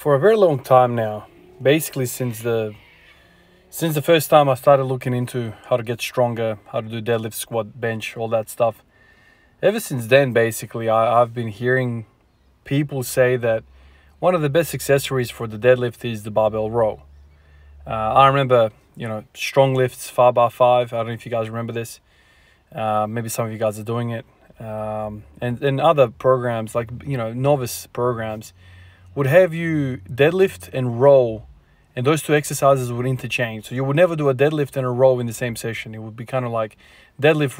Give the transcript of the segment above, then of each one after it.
for a very long time now, basically since the first time I started looking into how to get stronger, how to do deadlift, squat, bench, all that stuff. Ever since then, basically, I've been hearing people say that one of the best accessories for the deadlift is the barbell row. I remember, you know, strong lifts, 5x5. I don't know if you guys remember this. Maybe some of you guys are doing it. And other programs, like, you know, novice programs, would have you deadlift and row. And those two exercises would interchange. So you would never do a deadlift and a row in the same session. It would be kind of like deadlift,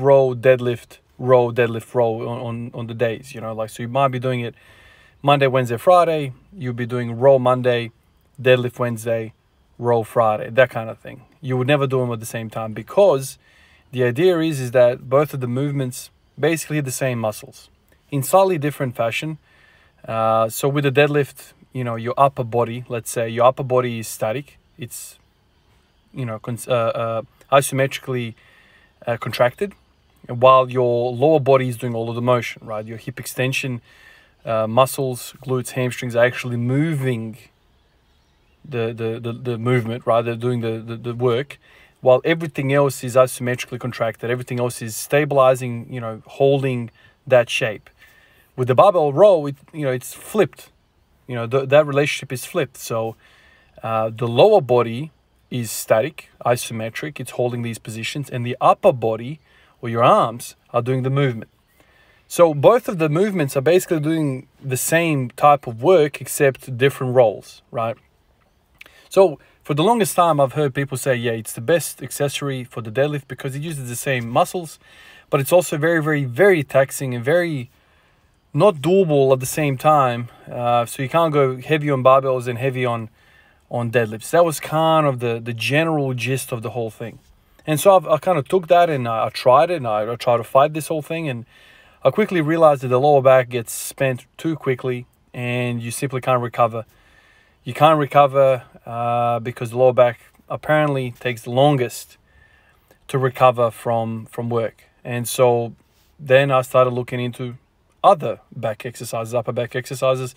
row on the days, you know, like, so you might be doing it Monday, Wednesday, Friday. You'll be doing row Monday, deadlift Wednesday, row Friday, that kind of thing. You would never do them at the same time, because the idea is that both of the movements basically are the same muscles in slightly different fashion. So with the deadlift, you know, your upper body, let's say your upper body is static. It's, you know, isometrically contracted, while your lower body is doing all of the motion, right? Your hip extension muscles, glutes, hamstrings are actually moving the movement, right? They're doing the work, while everything else is isometrically contracted. Everything else is stabilizing, you know, holding that shape. With the barbell row, you know, it's flipped. You know, that relationship is flipped. So the lower body is static, isometric. It's holding these positions. And the upper body, or your arms, are doing the movement. So both of the movements are basically doing the same type of work, except different roles, right? So for the longest time, I've heard people say, yeah, it's the best accessory for the deadlift because it uses the same muscles. But it's also very, very, very taxing and very not doable at the same time, so you can't go heavy on barbells and heavy on deadlifts. That was kind of the general gist of the whole thing. And so I kind of took that and I tried it, and I tried to fight this whole thing, and I quickly realized that the lower back gets spent too quickly and you simply can't recover. You can't recover because the lower back apparently takes the longest to recover from work. And so then I started looking into other back exercises, upper back exercises,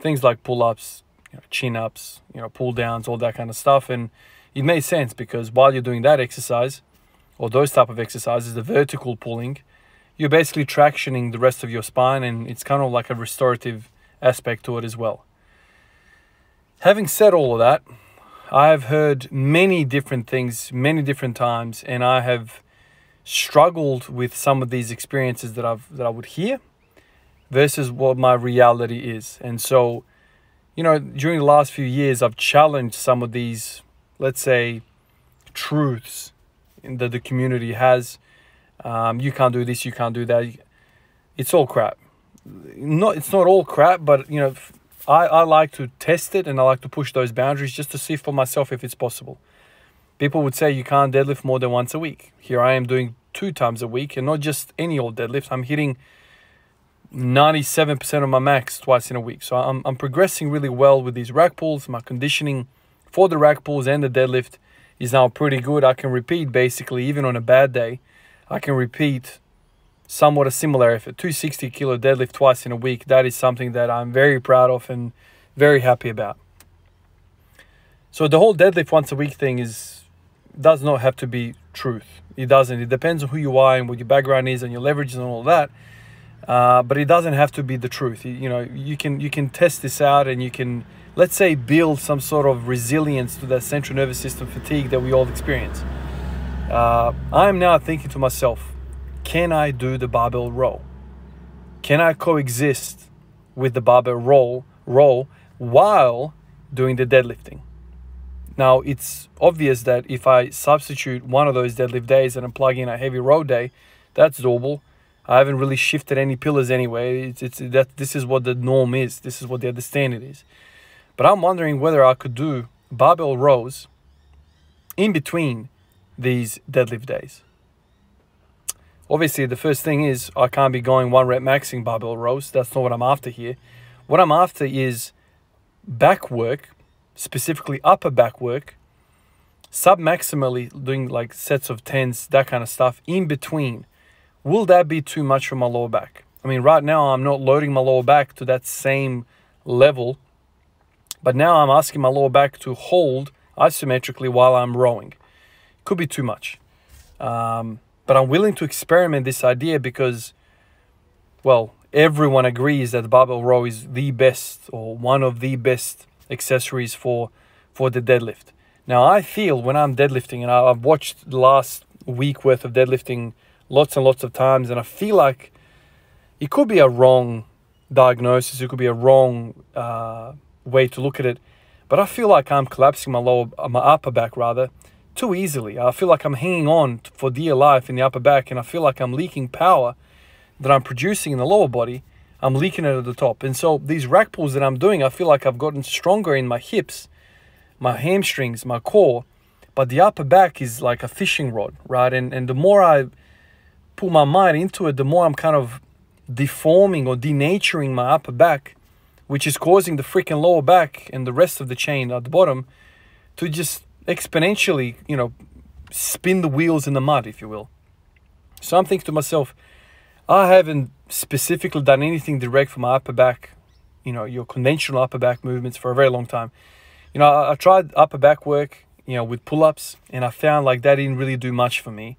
things like pull-ups, you know, chin-ups, you know, pull-downs, all that kind of stuff. And it made sense, because while you're doing that exercise, or those type of exercises, the vertical pulling, you're basically tractioning the rest of your spine, and it's kind of like a restorative aspect to it as well. Having said all of that, I've heard many different things many different times, and I have struggled with some of these experiences that I would hear versus what my reality is. And so, you know, during the last few years, I've challenged some of these, let's say, truths that the community has. You can't do this, you can't do that. It's all crap. It's not all crap, but, you know, I like to test it, and I like to push those boundaries just to see for myself if it's possible. People would say you can't deadlift more than once a week. Here I am doing 2 times a week, and not just any old deadlift. I'm hitting 97% of my max twice in a week. So I'm progressing really well with these rack pulls. My conditioning for the rack pulls and the deadlift is now pretty good. I can repeat, basically, even on a bad day, I can repeat somewhat a similar effort, 260 kilo deadlift twice in a week. That is something that I'm very proud of and very happy about. So the whole deadlift once a week thing does not have to be truth. It doesn't. It depends on who you are and what your background is and your leverage and all that. But it doesn't have to be the truth. You know, you can test this out, and you can, let's say, build some sort of resilience to that central nervous system fatigue that we all experience. I'm now thinking to myself, can I do the barbell row? Can I coexist with the barbell row while doing the deadlifting? Now, it's obvious that if I substitute one of those deadlift days and I plug in a heavy row day, that's doable. I haven't really shifted any pillars anyway. This is what the norm is. This is what the understanding is. But I'm wondering whether I could do barbell rows in between these deadlift days. Obviously, the first thing is I can't be going 1 rep maxing barbell rows. That's not what I'm after here. What I'm after is back work, specifically upper back work, sub-maximally doing like sets of 10s, that kind of stuff in between. Will that be too much for my lower back? I mean, right now, I'm not loading my lower back to that same level But now I'm asking my lower back to hold isometrically while I'm rowing. Could be too much. But I'm willing to experiment this idea because, well, everyone agrees that barbell row is the best or one of the best accessories for the deadlift. Now, I feel when I'm deadlifting, and I've watched the last week worth of deadlifting lots and lots of times, and I feel like it could be a wrong diagnosis. It could be a wrong way to look at it. But I feel like I'm collapsing my upper back rather too easily. I feel like I'm hanging on for dear life in the upper back, and I feel like I'm leaking power that I'm producing in the lower body. I'm leaking it at the top. And so these rack pulls that I'm doing, I feel like I've gotten stronger in my hips, my hamstrings, my core, but the upper back is like a fishing rod, right? And the more I pull my mind into it, the more I'm kind of deforming or denaturing my upper back, which is causing the freaking lower back and the rest of the chain at the bottom to just exponentially, you know, spin the wheels in the mud, if you will. So I'm thinking to myself, I haven't specifically done anything direct for my upper back, you know, your conventional upper back movements for a very long time. You know, I tried upper back work, you know, with pull-ups, and I found like that didn't really do much for me.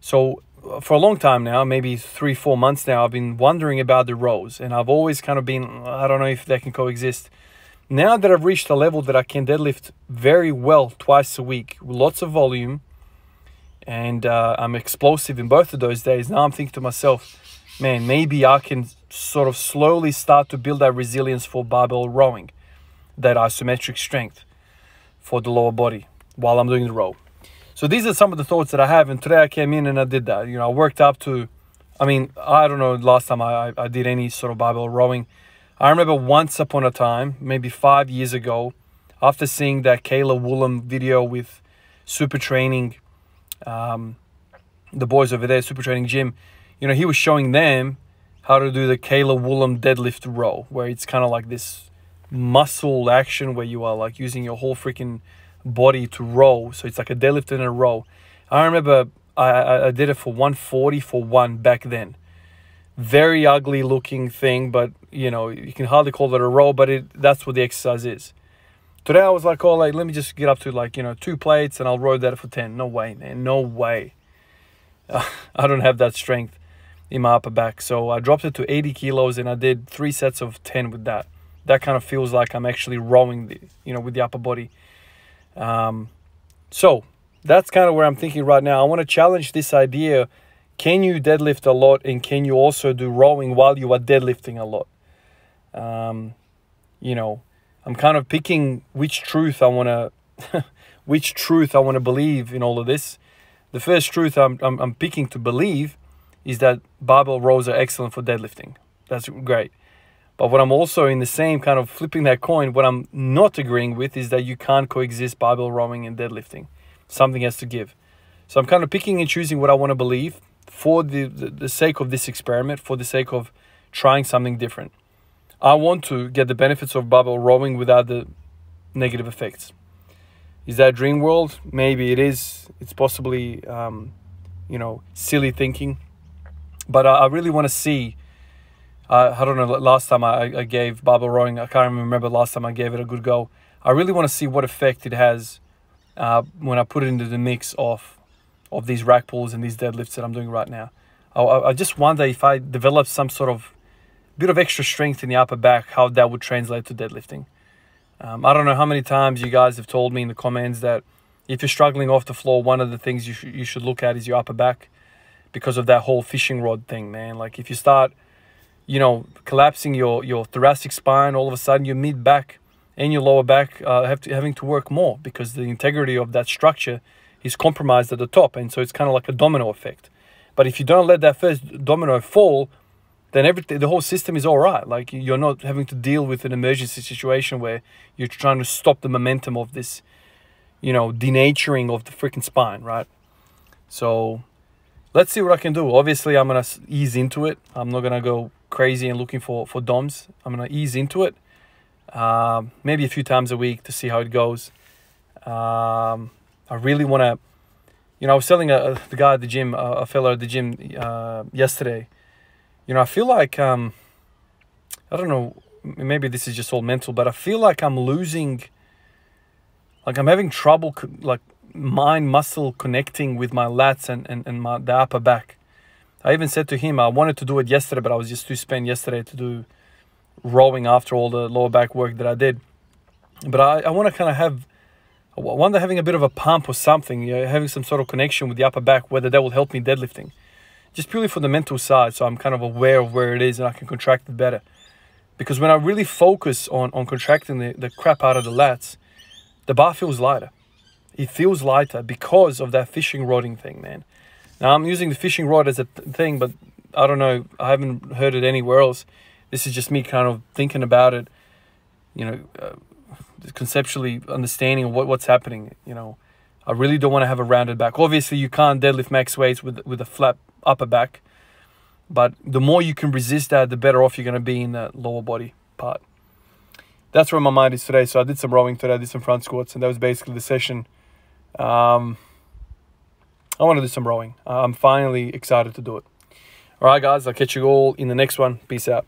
So for a long time now, maybe 3-4 months now, I've been wondering about the rows, and I've always kind of been, I don't know if they can coexist. Now that I've reached a level that I can deadlift very well twice a week with lots of volume, and I'm explosive in both of those days, now I'm thinking to myself, man, maybe I can sort of slowly start to build that resilience for barbell rowing, that isometric strength for the lower body while I'm doing the row. So these are some of the thoughts that I have, and today I came in and I did that. You know, I worked up to, I mean, I don't know, last time I did any sort of barbell rowing. I remember once upon a time, maybe 5 years ago, after seeing that Kayla Woolam video with Super Training, the boys over there, Super Training Gym, you know, he was showing them how to do the Kayla Woolam deadlift row, where it's kind of like this muscle action where you are like using your whole freaking body to row. So it's like a deadlift in a row. I remember I did it for 140 for one back then. Very ugly looking thing, but you know, you can hardly call it a row, but that's what the exercise is. Today I was like, oh, like, let me just get up to like, you know, 2 plates and I'll row that for 10. No way, man, no way. I don't have that strength in my upper back. So I dropped it to 80 kilos and I did 3 sets of 10 with that. That kind of feels like I'm actually rowing, you know, with the upper body. So that's kind of where I'm thinking right now. I want to challenge this idea. Can you deadlift a lot, and can you also do rowing while you are deadlifting a lot? You know, I'm kind of picking which truth I want to, which truth I want to believe in all of this. The first truth I'm picking to believe is that barbell rows are excellent for deadlifting. That's great. But what I'm also in the same kind of flipping that coin, what I'm not agreeing with is that you can't coexist barbell rowing and deadlifting. Something has to give. So I'm kind of picking and choosing what I want to believe for the sake of this experiment, for the sake of trying something different. I want to get the benefits of barbell rowing without the negative effects. Is that a dream world? Maybe it is. It's possibly, you know, silly thinking. But I really want to see. I don't know, last time I gave barbell rowing, I can't remember last time I gave it a good go. I really want to see what effect it has when I put it into the mix of these rack pulls and these deadlifts that I'm doing right now. I just wonder if I develop some sort of bit of extra strength in the upper back, how that would translate to deadlifting. I don't know how many times you guys have told me in the comments that if you're struggling off the floor, one of the things you should look at is your upper back because of that whole fishing rod thing, man. Like if you start, you know, collapsing your thoracic spine, all of a sudden your mid back and your lower back having to work more because the integrity of that structure is compromised at the top. And so it's kind of like a domino effect. But if you don't let that first domino fall, then everything, the whole system is all right. Like you're not having to deal with an emergency situation where you're trying to stop the momentum of this, you know, denaturing of the freaking spine, right? So let's see what I can do. Obviously, I'm going to ease into it. I'm not going to go crazy and looking for DOMs. I'm going to ease into it. Maybe a few times a week to see how it goes. I really want to, you know, I was telling the guy at the gym, a fellow at the gym yesterday, you know, I feel like, I don't know, maybe this is just all mental, but I feel like I'm losing, like I'm having trouble, like mind muscle connecting with my lats and the upper back. I even said to him, I wanted to do it yesterday, but I was just too spent yesterday to do rowing after all the lower back work that I did. But I want to kind of have, I wonder having a bit of a pump or something, you know, having some sort of connection with the upper back, whether that will help me deadlifting. Just purely for the mental side, so I'm kind of aware of where it is and I can contract it better. Because when I really focus on contracting the crap out of the lats, the bar feels lighter. It feels lighter because of that fishing rodding thing, man. Now, I'm using the fishing rod as a thing, but I don't know. I haven't heard it anywhere else. This is just me kind of thinking about it, you know, conceptually understanding what's happening, you know. I really don't want to have a rounded back. Obviously, you can't deadlift max weights with a flat upper back. But the more you can resist that, the better off you're going to be in that lower body part. That's where my mind is today. So I did some rowing today. I did some front squats. And that was basically the session. I want to do some rowing. I'm finally excited to do it. All right, guys. I'll catch you all in the next one. Peace out.